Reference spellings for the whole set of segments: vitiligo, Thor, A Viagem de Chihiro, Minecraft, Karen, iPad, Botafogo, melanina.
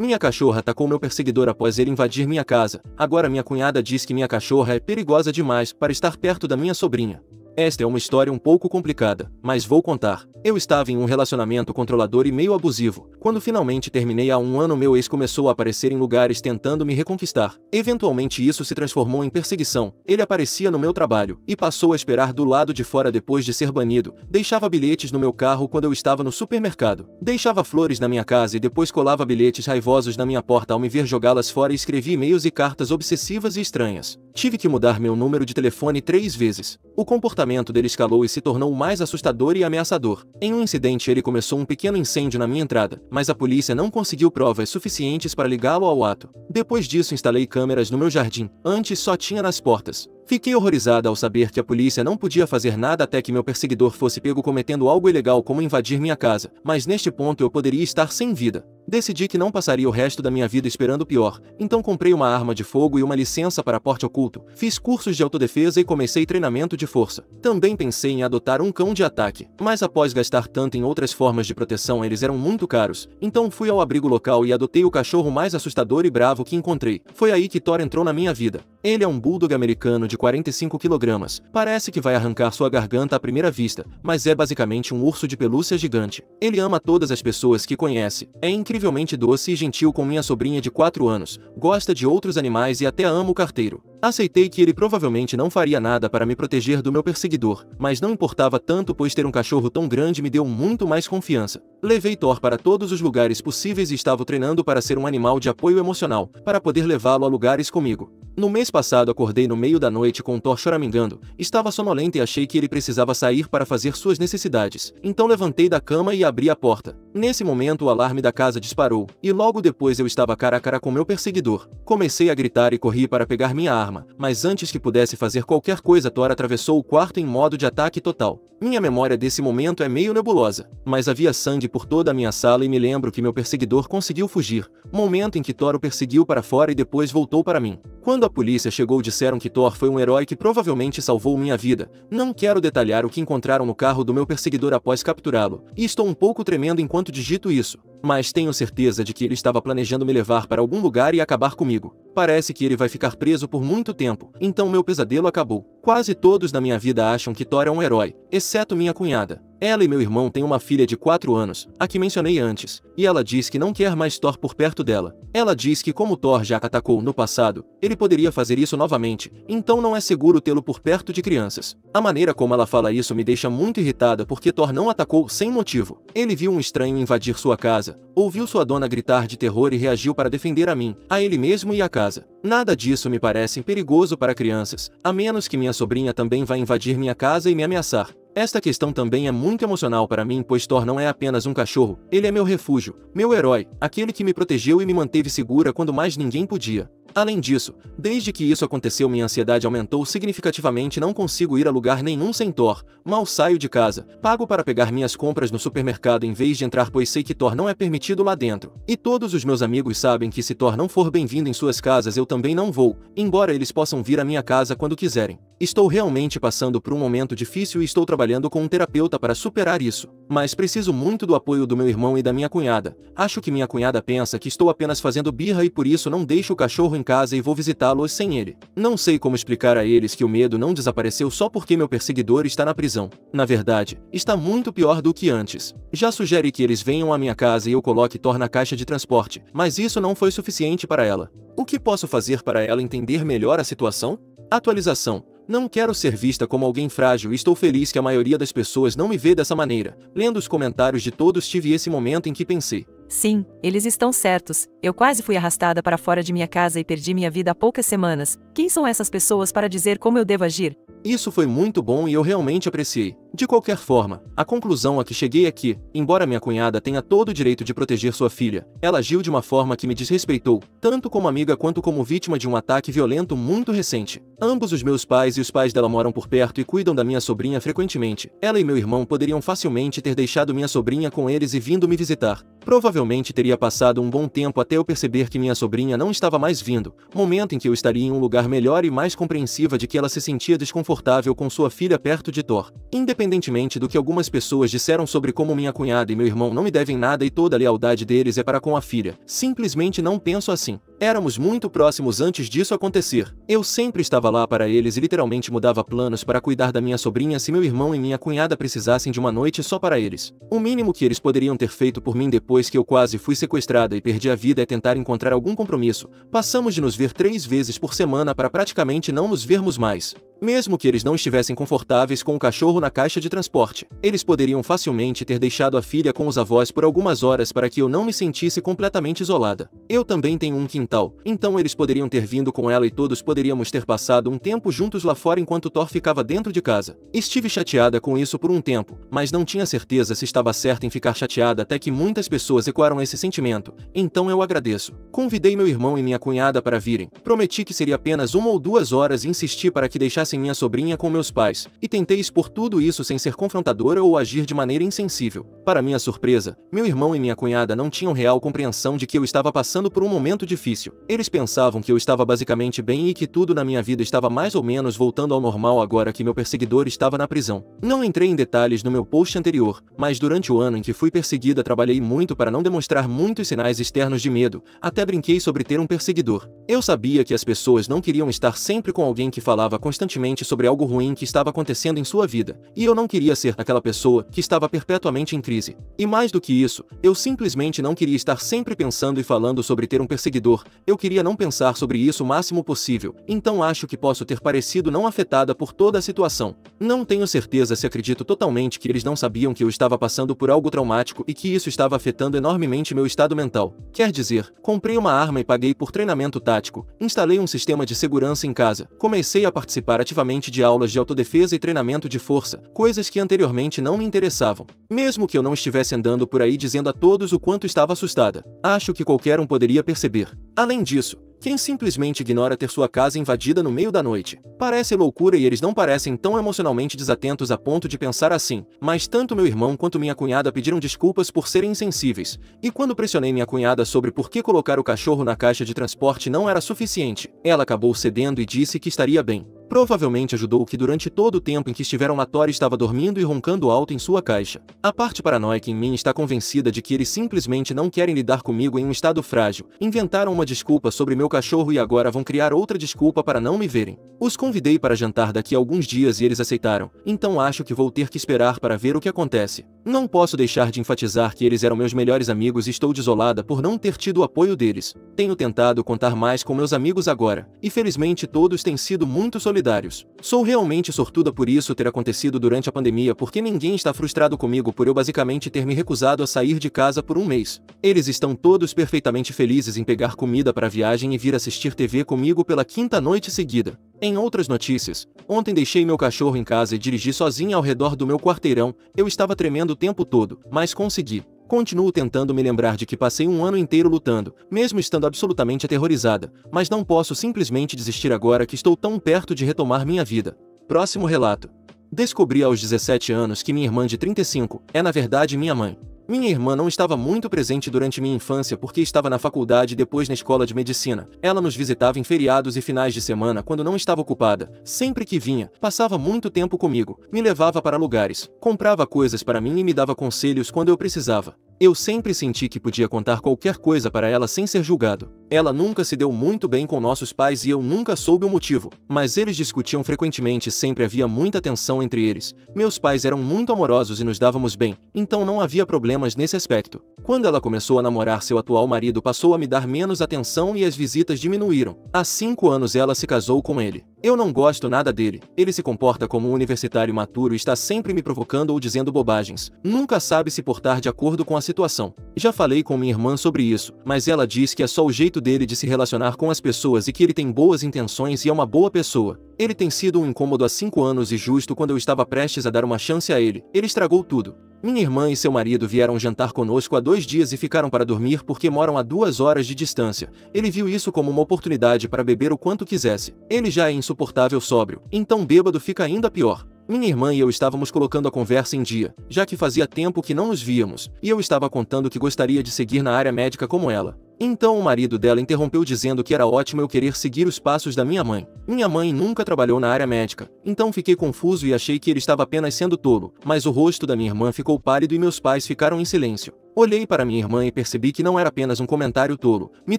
Minha cachorra atacou meu perseguidor após ele invadir minha casa. Agora minha cunhada diz que minha cachorra é perigosa demais para estar perto da minha sobrinha. Esta é uma história um pouco complicada, mas vou contar. Eu estava em um relacionamento controlador e meio abusivo. Quando finalmente terminei há um ano, meu ex começou a aparecer em lugares tentando me reconquistar. Eventualmente isso se transformou em perseguição. Ele aparecia no meu trabalho e passou a esperar do lado de fora depois de ser banido. Deixava bilhetes no meu carro quando eu estava no supermercado. Deixava flores na minha casa e depois colava bilhetes raivosos na minha porta ao me ver jogá-las fora e escrevi e-mails e cartas obsessivas e estranhas. Tive que mudar meu número de telefone 3 vezes. O comportamento dele escalou e se tornou mais assustador e ameaçador. Em um incidente, ele começou um pequeno incêndio na minha entrada, mas a polícia não conseguiu provas suficientes para ligá-lo ao ato. Depois disso, instalei câmeras no meu jardim. Antes só tinha nas portas. Fiquei horrorizada ao saber que a polícia não podia fazer nada até que meu perseguidor fosse pego cometendo algo ilegal como invadir minha casa, mas neste ponto eu poderia estar sem vida. Decidi que não passaria o resto da minha vida esperando o pior, então comprei uma arma de fogo e uma licença para porte oculto, fiz cursos de autodefesa e comecei treinamento de força. Também pensei em adotar um cão de ataque, mas após gastar tanto em outras formas de proteção eles eram muito caros, então fui ao abrigo local e adotei o cachorro mais assustador e bravo que encontrei. Foi aí que Thor entrou na minha vida. Ele é um bulldog americano de 45 kg. Parece que vai arrancar sua garganta à primeira vista, mas é basicamente um urso de pelúcia gigante. Ele ama todas as pessoas que conhece. É incrivelmente doce e gentil com minha sobrinha de 4 anos. Gosta de outros animais e até ama o carteiro. Aceitei que ele provavelmente não faria nada para me proteger do meu perseguidor, mas não importava tanto pois ter um cachorro tão grande me deu muito mais confiança. Levei Thor para todos os lugares possíveis e estava treinando para ser um animal de apoio emocional, para poder levá-lo a lugares comigo. No mês passado acordei no meio da noite com Thor choramingando, estava sonolenta e achei que ele precisava sair para fazer suas necessidades, então levantei da cama e abri a porta. Nesse momento o alarme da casa disparou, e logo depois eu estava cara a cara com meu perseguidor. Comecei a gritar e corri para pegar minha arma, mas antes que pudesse fazer qualquer coisa Thor atravessou o quarto em modo de ataque total. Minha memória desse momento é meio nebulosa, mas havia sangue por toda a minha sala e me lembro que meu perseguidor conseguiu fugir, momento em que Thor o perseguiu para fora e depois voltou para mim. Quando a polícia chegou disseram que Thor foi um herói que provavelmente salvou minha vida. Não quero detalhar o que encontraram no carro do meu perseguidor após capturá-lo, e estou um pouco tremendo enquanto digito isso, mas tenho certeza de que ele estava planejando me levar para algum lugar e acabar comigo. Parece que ele vai ficar preso por muito tempo, então meu pesadelo acabou. Quase todos na minha vida acham que Thor é um herói, exceto minha cunhada. Ela e meu irmão têm uma filha de 4 anos, a que mencionei antes, e ela diz que não quer mais Thor por perto dela. Ela diz que como Thor já atacou no passado, ele poderia fazer isso novamente, então não é seguro tê-lo por perto de crianças. A maneira como ela fala isso me deixa muito irritada porque Thor não atacou sem motivo. Ele viu um estranho invadir sua casa, ouviu sua dona gritar de terror e reagiu para defender a mim, a ele mesmo e a casa. Nada disso me parece perigoso para crianças, a menos que minha sobrinha também vá invadir minha casa e me ameaçar. Esta questão também é muito emocional para mim, pois Thor não é apenas um cachorro, ele é meu refúgio, meu herói, aquele que me protegeu e me manteve segura quando mais ninguém podia. Além disso, desde que isso aconteceu minha ansiedade aumentou significativamente, não consigo ir a lugar nenhum sem Thor, mal saio de casa, pago para pegar minhas compras no supermercado em vez de entrar pois sei que Thor não é permitido lá dentro. E todos os meus amigos sabem que se Thor não for bem-vindo em suas casas eu também não vou, embora eles possam vir à minha casa quando quiserem. Estou realmente passando por um momento difícil e estou trabalhando com um terapeuta para superar isso. Mas preciso muito do apoio do meu irmão e da minha cunhada. Acho que minha cunhada pensa que estou apenas fazendo birra e por isso não deixo o cachorro em casa e vou visitá-los sem ele. Não sei como explicar a eles que o medo não desapareceu só porque meu perseguidor está na prisão. Na verdade, está muito pior do que antes. Já sugeri que eles venham à minha casa e eu coloque Thor na caixa de transporte, mas isso não foi suficiente para ela. O que posso fazer para ela entender melhor a situação? Atualização. Não quero ser vista como alguém frágil e estou feliz que a maioria das pessoas não me vê dessa maneira. Lendo os comentários de todos tive esse momento em que pensei. Sim, eles estão certos. Eu quase fui arrastada para fora de minha casa e perdi minha vida há poucas semanas. Quem são essas pessoas para dizer como eu devo agir? Isso foi muito bom e eu realmente apreciei. De qualquer forma, a conclusão a que cheguei é que, embora minha cunhada tenha todo o direito de proteger sua filha, ela agiu de uma forma que me desrespeitou, tanto como amiga quanto como vítima de um ataque violento muito recente. Ambos os meus pais e os pais dela moram por perto e cuidam da minha sobrinha frequentemente. Ela e meu irmão poderiam facilmente ter deixado minha sobrinha com eles e vindo me visitar. Provavelmente teria passado um bom tempo até eu perceber que minha sobrinha não estava mais vindo, momento em que eu estaria em um lugar melhor e mais compreensiva de que ela se sentia desconfortável confortável com sua filha perto de Thor, independentemente do que algumas pessoas disseram sobre como minha cunhada e meu irmão não me devem nada e toda a lealdade deles é para com a filha. Simplesmente não penso assim. Éramos muito próximos antes disso acontecer. Eu sempre estava lá para eles e literalmente mudava planos para cuidar da minha sobrinha se meu irmão e minha cunhada precisassem de uma noite só para eles. O mínimo que eles poderiam ter feito por mim depois que eu quase fui sequestrada e perdi a vida é tentar encontrar algum compromisso. Passamos de nos ver 3 vezes por semana para praticamente não nos vermos mais. Mesmo que eles não estivessem confortáveis com o cachorro na caixa de transporte, eles poderiam facilmente ter deixado a filha com os avós por algumas horas para que eu não me sentisse completamente isolada. Eu também tenho um quintal, então eles poderiam ter vindo com ela e todos poderíamos ter passado um tempo juntos lá fora enquanto Thor ficava dentro de casa. Estive chateada com isso por um tempo, mas não tinha certeza se estava certa em ficar chateada até que muitas pessoas ecoaram esse sentimento, então eu agradeço. Convidei meu irmão e minha cunhada para virem, prometi que seria apenas 1 ou 2 horas e insisti para que deixasse em minha sobrinha com meus pais, e tentei expor tudo isso sem ser confrontadora ou agir de maneira insensível. Para minha surpresa, meu irmão e minha cunhada não tinham real compreensão de que eu estava passando por um momento difícil. Eles pensavam que eu estava basicamente bem e que tudo na minha vida estava mais ou menos voltando ao normal agora que meu perseguidor estava na prisão. Não entrei em detalhes no meu post anterior, mas durante o ano em que fui perseguida trabalhei muito para não demonstrar muitos sinais externos de medo, até brinquei sobre ter um perseguidor. Eu sabia que as pessoas não queriam estar sempre com alguém que falava constantemente sobre algo ruim que estava acontecendo em sua vida, e eu não queria ser aquela pessoa que estava perpetuamente em crise. E mais do que isso, eu simplesmente não queria estar sempre pensando e falando sobre ter um perseguidor, eu queria não pensar sobre isso o máximo possível, então acho que posso ter parecido não afetada por toda a situação. Não tenho certeza se acredito totalmente que eles não sabiam que eu estava passando por algo traumático e que isso estava afetando enormemente meu estado mental. Quer dizer, comprei uma arma e paguei por treinamento tático, instalei um sistema de segurança em casa, comecei a participar ativamente de aulas de autodefesa e treinamento de força, coisas que anteriormente não me interessavam. Mesmo que eu não estivesse andando por aí dizendo a todos o quanto estava assustada, acho que qualquer um poderia perceber. Além disso, quem simplesmente ignora ter sua casa invadida no meio da noite? Parece loucura e eles não parecem tão emocionalmente desatentos a ponto de pensar assim, mas tanto meu irmão quanto minha cunhada pediram desculpas por serem insensíveis, e quando pressionei minha cunhada sobre por que colocar o cachorro na caixa de transporte não era suficiente, ela acabou cedendo e disse que estaria bem. Provavelmente ajudou que durante todo o tempo em que estiveram lá Thor estava dormindo e roncando alto em sua caixa. A parte paranoica em mim está convencida de que eles simplesmente não querem lidar comigo em um estado frágil, inventaram uma desculpa sobre meu cachorro e agora vão criar outra desculpa para não me verem. Os convidei para jantar daqui a alguns dias e eles aceitaram, então acho que vou ter que esperar para ver o que acontece. Não posso deixar de enfatizar que eles eram meus melhores amigos e estou desolada por não ter tido o apoio deles. Tenho tentado contar mais com meus amigos agora, e felizmente todos têm sido muito solidários. Sou realmente sortuda por isso ter acontecido durante a pandemia porque ninguém está frustrado comigo por eu basicamente ter me recusado a sair de casa por um mês. Eles estão todos perfeitamente felizes em pegar comida para a viagem e vir assistir TV comigo pela 5ª noite seguida. Em outras notícias, ontem deixei meu cachorro em casa e dirigi sozinha ao redor do meu quarteirão, eu estava tremendo o tempo todo, mas consegui. Continuo tentando me lembrar de que passei um ano inteiro lutando, mesmo estando absolutamente aterrorizada, mas não posso simplesmente desistir agora que estou tão perto de retomar minha vida. Próximo relato. Descobri aos 17 anos que minha irmã de 35 é na verdade minha mãe. Minha irmã não estava muito presente durante minha infância porque estava na faculdade e depois na escola de medicina. Ela nos visitava em feriados e finais de semana quando não estava ocupada. Sempre que vinha, passava muito tempo comigo, me levava para lugares, comprava coisas para mim e me dava conselhos quando eu precisava. Eu sempre senti que podia contar qualquer coisa para ela sem ser julgado. Ela nunca se deu muito bem com nossos pais e eu nunca soube o motivo, mas eles discutiam frequentemente e sempre havia muita tensão entre eles. Meus pais eram muito amorosos e nos dávamos bem, então não havia problemas nesse aspecto. Quando ela começou a namorar seu atual marido, passou a me dar menos atenção e as visitas diminuíram. Há 5 anos ela se casou com ele. Eu não gosto nada dele. Ele se comporta como um universitário maturo e está sempre me provocando ou dizendo bobagens. Nunca sabe se portar de acordo com a situação. Já falei com minha irmã sobre isso, mas ela diz que é só o jeito dele de se relacionar com as pessoas e que ele tem boas intenções e é uma boa pessoa. Ele tem sido um incômodo há 5 anos e justo quando eu estava prestes a dar uma chance a ele, ele estragou tudo. Minha irmã e seu marido vieram jantar conosco há 2 dias e ficaram para dormir porque moram a 2 horas de distância. Ele viu isso como uma oportunidade para beber o quanto quisesse. Ele já é insuportável sóbrio, então bêbado fica ainda pior. Minha irmã e eu estávamos colocando a conversa em dia, já que fazia tempo que não nos víamos, e eu estava contando que gostaria de seguir na área médica como ela. Então o marido dela interrompeu dizendo que era ótimo eu querer seguir os passos da minha mãe. Minha mãe nunca trabalhou na área médica, então fiquei confuso e achei que ele estava apenas sendo tolo, mas o rosto da minha irmã ficou pálido e meus pais ficaram em silêncio. Olhei para minha irmã e percebi que não era apenas um comentário tolo. Me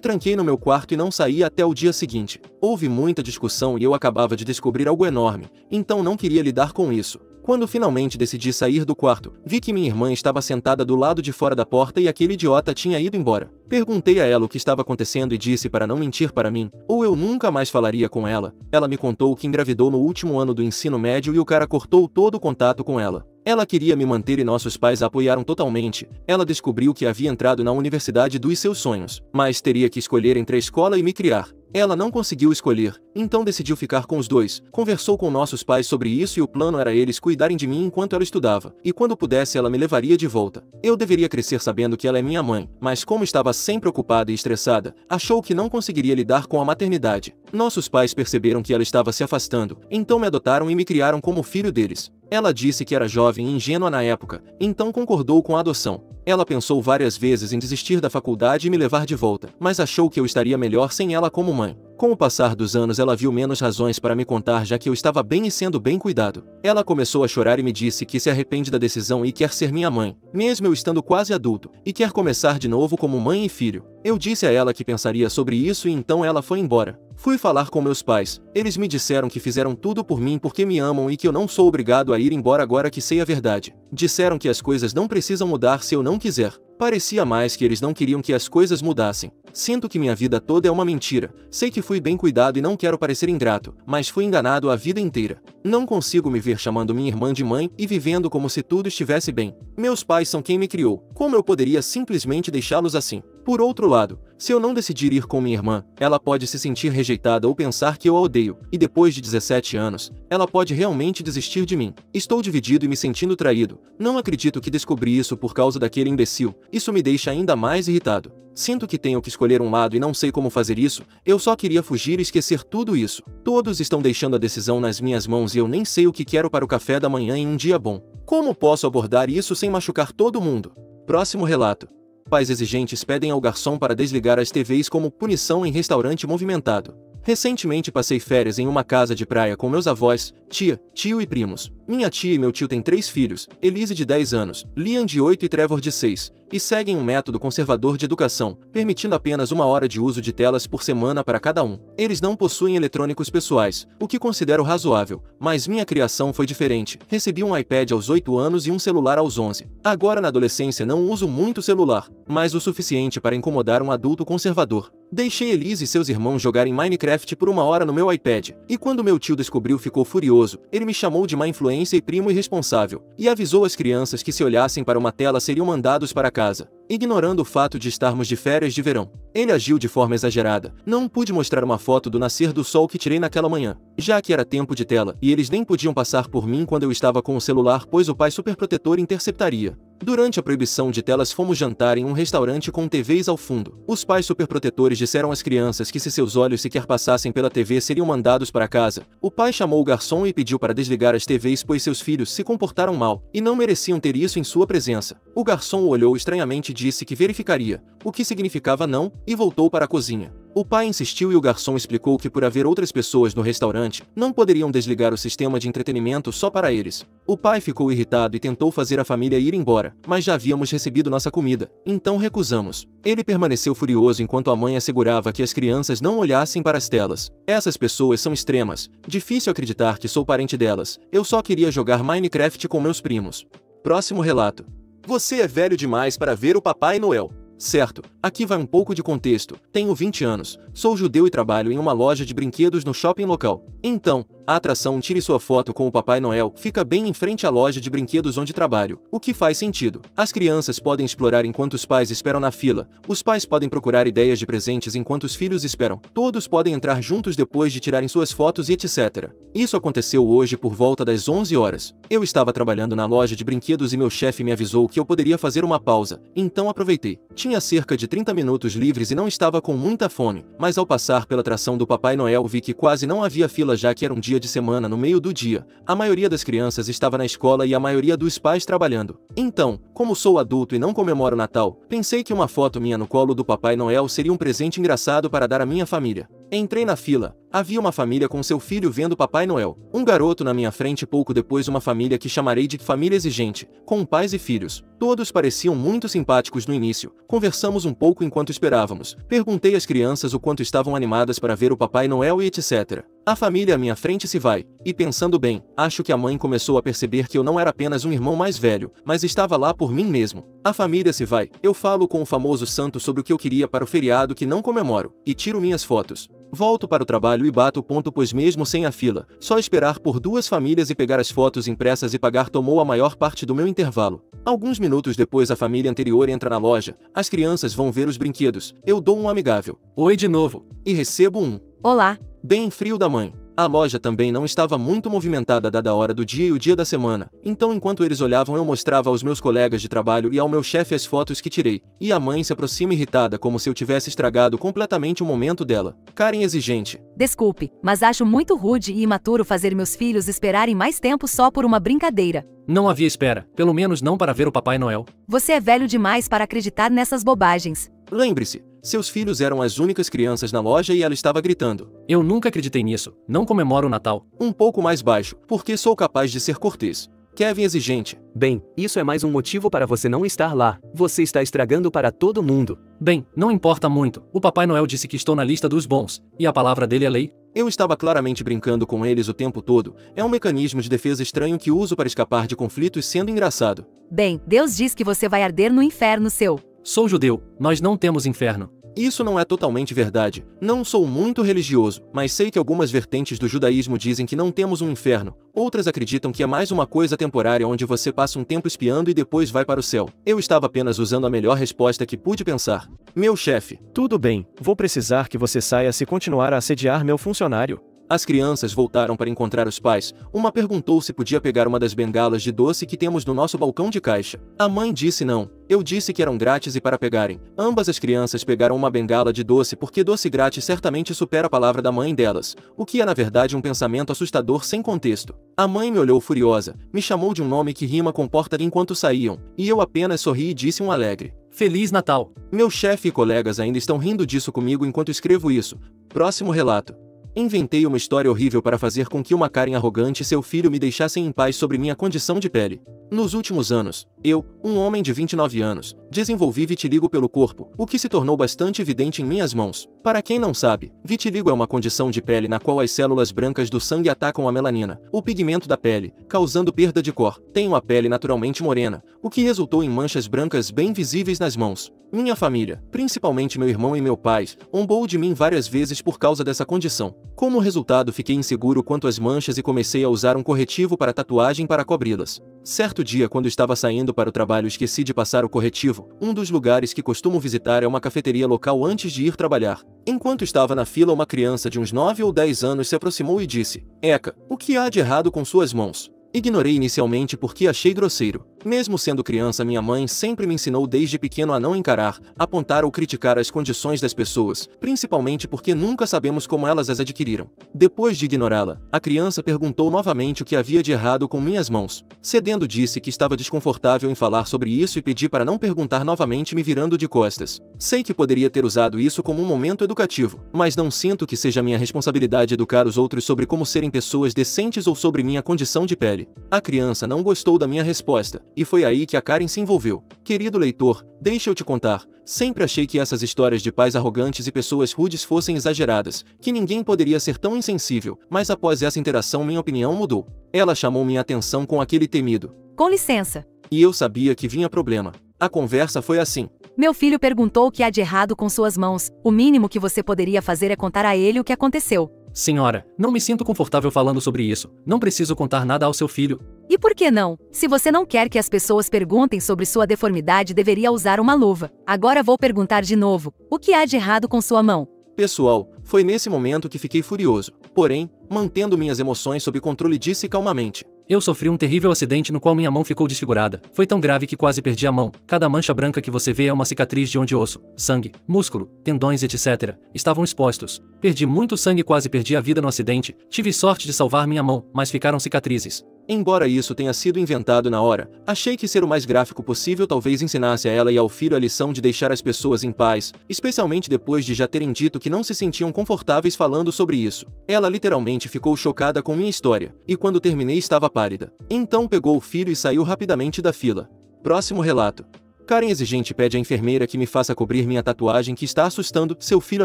tranquei no meu quarto e não saí até o dia seguinte. Houve muita discussão e eu acabava de descobrir algo enorme, então não queria lidar com isso. Quando finalmente decidi sair do quarto, vi que minha irmã estava sentada do lado de fora da porta e aquele idiota tinha ido embora. Perguntei a ela o que estava acontecendo e disse para não mentir para mim, ou eu nunca mais falaria com ela. Ela me contou que engravidou no último ano do ensino médio e o cara cortou todo o contato com ela. Ela queria me manter e nossos pais a apoiaram totalmente. Ela descobriu que havia entrado na universidade dos seus sonhos, mas teria que escolher entre a escola e me criar. Ela não conseguiu escolher, então decidiu ficar com os dois. Conversou com nossos pais sobre isso e o plano era eles cuidarem de mim enquanto ela estudava, e quando pudesse ela me levaria de volta. Eu deveria crescer sabendo que ela é minha mãe, mas como estava sempre ocupada e estressada, achou que não conseguiria lidar com a maternidade. Nossos pais perceberam que ela estava se afastando, então me adotaram e me criaram como filho deles. Ela disse que era jovem e ingênua na época, então concordou com a adoção. Ela pensou várias vezes em desistir da faculdade e me levar de volta, mas achou que eu estaria melhor sem ela como mãe. Com o passar dos anos ela viu menos razões para me contar já que eu estava bem e sendo bem cuidado. Ela começou a chorar e me disse que se arrepende da decisão e quer ser minha mãe, mesmo eu estando quase adulto, e quer começar de novo como mãe e filho. Eu disse a ela que pensaria sobre isso e então ela foi embora. Fui falar com meus pais, eles me disseram que fizeram tudo por mim porque me amam e que eu não sou obrigado a ir embora agora que sei a verdade. Disseram que as coisas não precisam mudar se eu não quiser. Parecia mais que eles não queriam que as coisas mudassem. Sinto que minha vida toda é uma mentira. Sei que fui bem cuidado e não quero parecer ingrato, mas fui enganado a vida inteira. Não consigo me ver chamando minha irmã de mãe e vivendo como se tudo estivesse bem. Meus pais são quem me criou. Como eu poderia simplesmente deixá-los assim? Por outro lado, se eu não decidir ir com minha irmã, ela pode se sentir rejeitada ou pensar que eu a odeio, e depois de 17 anos, ela pode realmente desistir de mim. Estou dividido e me sentindo traído. Não acredito que descobri isso por causa daquele imbecil. Isso me deixa ainda mais irritado. Sinto que tenho que escolher um lado e não sei como fazer isso. Eu só queria fugir e esquecer tudo isso. Todos estão deixando a decisão nas minhas mãos e eu nem sei o que quero para o café da manhã em um dia bom. Como posso abordar isso sem machucar todo mundo? Próximo relato. Pais exigentes pedem ao garçom para desligar as TVs como punição em restaurante movimentado. Recentemente passei férias em uma casa de praia com meus avós, tia, tio e primos. Minha tia e meu tio têm 3 filhos, Elise de 10 anos, Liam de 8 e Trevor de 6, e seguem um método conservador de educação, permitindo apenas 1 hora de uso de telas por semana para cada um. Eles não possuem eletrônicos pessoais, o que considero razoável, mas minha criação foi diferente. Recebi um iPad aos 8 anos e um celular aos 11. Agora na adolescência não uso muito celular, mas o suficiente para incomodar um adulto conservador. Deixei Elise e seus irmãos jogarem Minecraft por 1 hora no meu iPad, e quando meu tio descobriu ficou furioso. Ele me chamou de má influência e primo irresponsável, e avisou as crianças que se olhassem para uma tela seriam mandados para casa, ignorando o fato de estarmos de férias de verão. Ele agiu de forma exagerada. Não pude mostrar uma foto do nascer do sol que tirei naquela manhã, já que era tempo de tela, e eles nem podiam passar por mim quando eu estava com o celular pois o pai superprotetor interceptaria. Durante a proibição de telas fomos jantar em um restaurante com TVs ao fundo. Os pais superprotetores disseram às crianças que se seus olhos sequer passassem pela TV seriam mandados para casa. O pai chamou o garçom e pediu para desligar as TVs pois seus filhos se comportaram mal, e não mereciam ter isso em sua presença. O garçom olhou estranhamente e disse que verificaria, o que significava não, e voltou para a cozinha. O pai insistiu e o garçom explicou que por haver outras pessoas no restaurante, não poderiam desligar o sistema de entretenimento só para eles. O pai ficou irritado e tentou fazer a família ir embora, mas já havíamos recebido nossa comida, então recusamos. Ele permaneceu furioso enquanto a mãe assegurava que as crianças não olhassem para as telas. Essas pessoas são extremas. Difícil acreditar que sou parente delas. Eu só queria jogar Minecraft com meus primos. Próximo relato. Você é velho demais para ver o Papai Noel. Certo, aqui vai um pouco de contexto. Tenho 20 anos, sou judeu e trabalho em uma loja de brinquedos no shopping local. Então, a atração Tire Sua Foto com o Papai Noel fica bem em frente à loja de brinquedos onde trabalho, o que faz sentido. As crianças podem explorar enquanto os pais esperam na fila, os pais podem procurar ideias de presentes enquanto os filhos esperam, todos podem entrar juntos depois de tirarem suas fotos e etc. Isso aconteceu hoje por volta das 11 horas. Eu estava trabalhando na loja de brinquedos e meu chefe me avisou que eu poderia fazer uma pausa, então aproveitei. Tinha cerca de 30 minutos livres e não estava com muita fome, mas ao passar pela atração do Papai Noel vi que quase não havia fila já que era um dia de semana no meio do dia. A maioria das crianças estava na escola e a maioria dos pais trabalhando. Então, Como sou adulto e não comemoro Natal, pensei que uma foto minha no colo do Papai Noel seria um presente engraçado para dar à minha família. Entrei na fila. Havia uma família com seu filho vendo Papai Noel. Um garoto na minha frente e pouco depois uma família que chamarei de família exigente, com pais e filhos. Todos pareciam muito simpáticos no início. Conversamos um pouco enquanto esperávamos. Perguntei às crianças o quanto estavam animadas para ver o Papai Noel e etc. A família à minha frente se vai. E pensando bem, acho que a mãe começou a perceber que eu não era apenas um irmão mais velho, mas estava lá por mim mesmo. A família se vai. Eu falo com o famoso santo sobre o que eu queria para o feriado que não comemoro. E tiro minhas fotos. Volto para o trabalho e bato o ponto, pois mesmo sem a fila, só esperar por duas famílias e pegar as fotos impressas e pagar tomou a maior parte do meu intervalo. Alguns minutos depois a família anterior entra na loja, as crianças vão ver os brinquedos, eu dou um amigável "Oi de novo" e recebo um "Olá" bem frio da mãe. A loja também não estava muito movimentada dada a hora do dia e o dia da semana, então enquanto eles olhavam eu mostrava aos meus colegas de trabalho e ao meu chefe as fotos que tirei, e a mãe se aproxima irritada como se eu tivesse estragado completamente o momento dela. Karen exigente. Desculpe, mas acho muito rude e imaturo fazer meus filhos esperarem mais tempo só por uma brincadeira. Não havia espera, pelo menos não para ver o Papai Noel. Você é velho demais para acreditar nessas bobagens. Lembre-se, seus filhos eram as únicas crianças na loja e ela estava gritando. Eu nunca acreditei nisso, não comemoro o Natal. Um pouco mais baixo, porque sou capaz de ser cortês. Kevin exigente. Bem, isso é mais um motivo para você não estar lá. Você está estragando para todo mundo. Bem, não importa muito. O Papai Noel disse que estou na lista dos bons, e a palavra dele é lei. Eu estava claramente brincando com eles o tempo todo. É um mecanismo de defesa estranho que uso para escapar de conflitos sendo engraçado. Bem, Deus diz que você vai arder no inferno seu. Sou judeu, nós não temos inferno. Isso não é totalmente verdade. Não sou muito religioso, mas sei que algumas vertentes do judaísmo dizem que não temos um inferno. Outras acreditam que é mais uma coisa temporária onde você passa um tempo espiando e depois vai para o céu. Eu estava apenas usando a melhor resposta que pude pensar. Meu chefe. Tudo bem, vou precisar que você saia se continuar a assediar meu funcionário. As crianças voltaram para encontrar os pais. Uma perguntou se podia pegar uma das bengalas de doce que temos no nosso balcão de caixa. A mãe disse não. Eu disse que eram grátis e para pegarem. Ambas as crianças pegaram uma bengala de doce porque doce grátis certamente supera a palavra da mãe delas, o que é na verdade um pensamento assustador sem contexto. A mãe me olhou furiosa, me chamou de um nome que rima com porta enquanto saíam, e eu apenas sorri e disse um alegre Feliz Natal. Meu chefe e colegas ainda estão rindo disso comigo enquanto escrevo isso. Próximo relato. Inventei uma história horrível para fazer com que uma Karen arrogante e seu filho me deixassem em paz sobre minha condição de pele. Nos últimos anos, eu, um homem de 29 anos, desenvolvi vitiligo pelo corpo, o que se tornou bastante evidente em minhas mãos. Para quem não sabe, vitiligo é uma condição de pele na qual as células brancas do sangue atacam a melanina, o pigmento da pele, causando perda de cor. Tenho a pele naturalmente morena, o que resultou em manchas brancas bem visíveis nas mãos. Minha família, principalmente meu irmão e meu pai, zombou de mim várias vezes por causa dessa condição. Como resultado, fiquei inseguro quanto às manchas e comecei a usar um corretivo para tatuagem para cobri-las. Certo dia, quando estava saindo para o trabalho, esqueci de passar o corretivo. Um dos lugares que costumo visitar é uma cafeteria local antes de ir trabalhar. Enquanto estava na fila, uma criança de uns 9 ou 10 anos se aproximou e disse: "Eca, o que há de errado com suas mãos?" Ignorei inicialmente porque achei grosseiro. Mesmo sendo criança, minha mãe sempre me ensinou desde pequeno a não encarar, apontar ou criticar as condições das pessoas, principalmente porque nunca sabemos como elas as adquiriram. Depois de ignorá-la, a criança perguntou novamente o que havia de errado com minhas mãos. Cedendo, disse que estava desconfortável em falar sobre isso e pedi para não perguntar novamente, me virando de costas. Sei que poderia ter usado isso como um momento educativo, mas não sinto que seja minha responsabilidade educar os outros sobre como serem pessoas decentes ou sobre minha condição de pele. A criança não gostou da minha resposta, e foi aí que a Karen se envolveu. Querido leitor, deixa eu te contar. Sempre achei que essas histórias de pais arrogantes e pessoas rudes fossem exageradas, que ninguém poderia ser tão insensível, mas após essa interação minha opinião mudou. Ela chamou minha atenção com aquele temido "Com licença". E eu sabia que vinha problema. A conversa foi assim. Meu filho perguntou o que há de errado com suas mãos. O mínimo que você poderia fazer é contar a ele o que aconteceu. Senhora, não me sinto confortável falando sobre isso. Não preciso contar nada ao seu filho. E por que não? Se você não quer que as pessoas perguntem sobre sua deformidade, deveria usar uma luva. Agora vou perguntar de novo. O que há de errado com sua mão? Pessoal, foi nesse momento que fiquei furioso. Porém, mantendo minhas emoções sob controle, disse calmamente: Eu sofri um terrível acidente no qual minha mão ficou desfigurada. Foi tão grave que quase perdi a mão. Cada mancha branca que você vê é uma cicatriz de onde osso, sangue, músculo, tendões, etc. estavam expostos. Perdi muito sangue e quase perdi a vida no acidente. Tive sorte de salvar minha mão, mas ficaram cicatrizes. Embora isso tenha sido inventado na hora, achei que ser o mais gráfico possível talvez ensinasse a ela e ao filho a lição de deixar as pessoas em paz, especialmente depois de já terem dito que não se sentiam confortáveis falando sobre isso. Ela literalmente ficou chocada com minha história, e quando terminei estava pálida. Então pegou o filho e saiu rapidamente da fila. Próximo relato. Karen exigente pede à enfermeira que me faça cobrir minha tatuagem que está assustando seu filho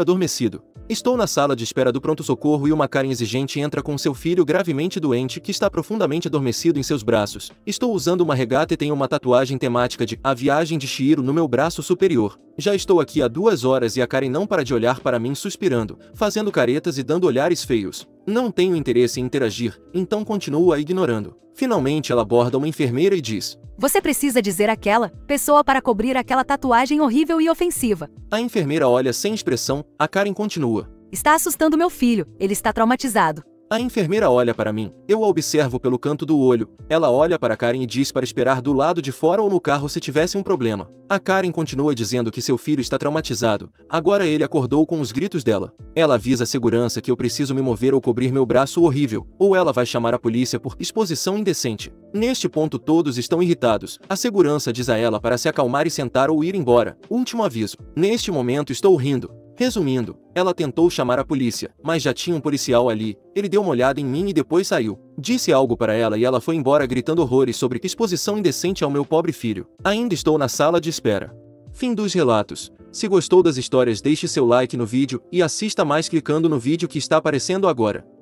adormecido. Estou na sala de espera do pronto-socorro e uma Karen exigente entra com seu filho gravemente doente que está profundamente adormecido em seus braços. Estou usando uma regata e tenho uma tatuagem temática de A Viagem de Chihiro no meu braço superior. Já estou aqui há 2 horas e a Karen não para de olhar para mim suspirando, fazendo caretas e dando olhares feios. Não tenho interesse em interagir, então continuo a ignorando. Finalmente ela aborda uma enfermeira e diz: "Você precisa dizer àquela pessoa para cobrir aquela tatuagem horrível e ofensiva." A enfermeira olha sem expressão, a Karen continua: "Está assustando meu filho, ele está traumatizado." A enfermeira olha para mim, eu a observo pelo canto do olho, ela olha para Karen e diz para esperar do lado de fora ou no carro se tivesse um problema. A Karen continua dizendo que seu filho está traumatizado, agora ele acordou com os gritos dela. Ela avisa a segurança que eu preciso me mover ou cobrir meu braço horrível, ou ela vai chamar a polícia por exposição indecente. Neste ponto todos estão irritados, a segurança diz a ela para se acalmar e sentar ou ir embora, último aviso. Neste momento estou rindo. Resumindo, ela tentou chamar a polícia, mas já tinha um policial ali, ele deu uma olhada em mim e depois saiu. Disse algo para ela e ela foi embora gritando horrores sobre exposição indecente ao meu pobre filho. Ainda estou na sala de espera. Fim dos relatos. Se gostou das histórias, deixe seu like no vídeo e assista mais clicando no vídeo que está aparecendo agora.